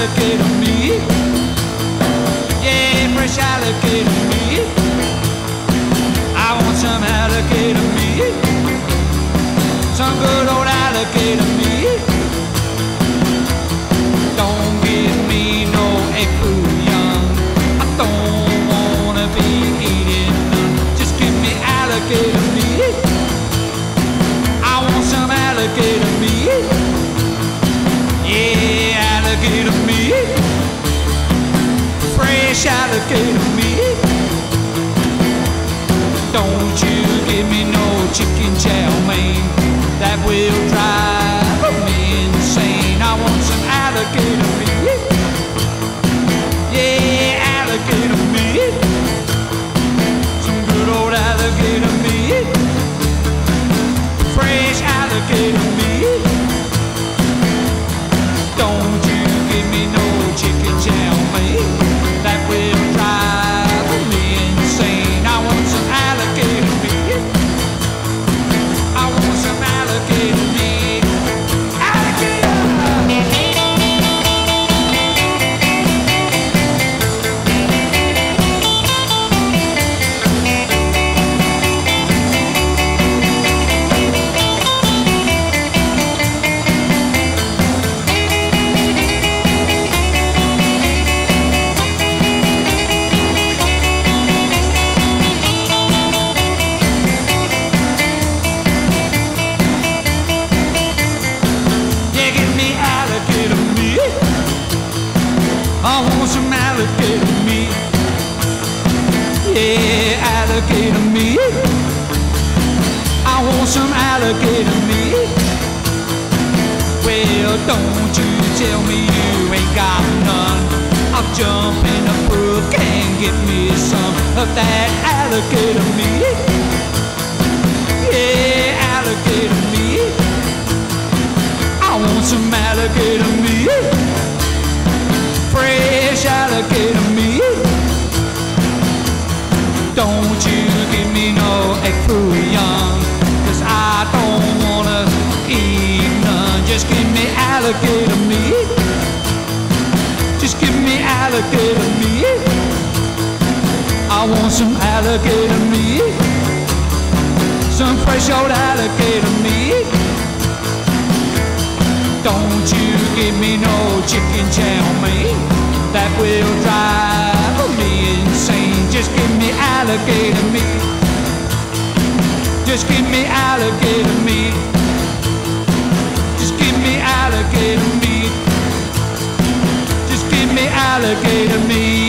alligator meat. Yeah, fresh alligator meat. I want some alligator meat. Some good old alligator meat. Don't give me no eggplant. I don't wanna be eating none. Just give me alligator meat. I want some alligator meat. Yeah, alligator meat, fresh alligator meat. Don't you give me no chicken chow mein, that will drive me insane. I want some alligator meat. Yeah, alligator meat, some good old alligator meat, fresh alligator meat. Don't you give me no chicken chow mein, that will drive me insane. I want some alligator meat. I want some alligator meat. I want some alligator meat. Yeah, alligator meat. I want some alligator meat. Well, don't you tell me you ain't got none. I'll jump in a brook and get me some of that alligator meat. Yeah, alligator meat. I want some alligator meat. Fresh alligator meat. Don't you give me no eggplant, 'cause I don't wanna eat none. Just give me alligator meat. Just give me alligator meat. I want some alligator meat. Some fresh old alligator meat. Don't you give me no chicken chow mein, that will drive me insane. Just give me alligator meat. Just give me alligator meat. Just give me alligator meat. Just give me alligator meat.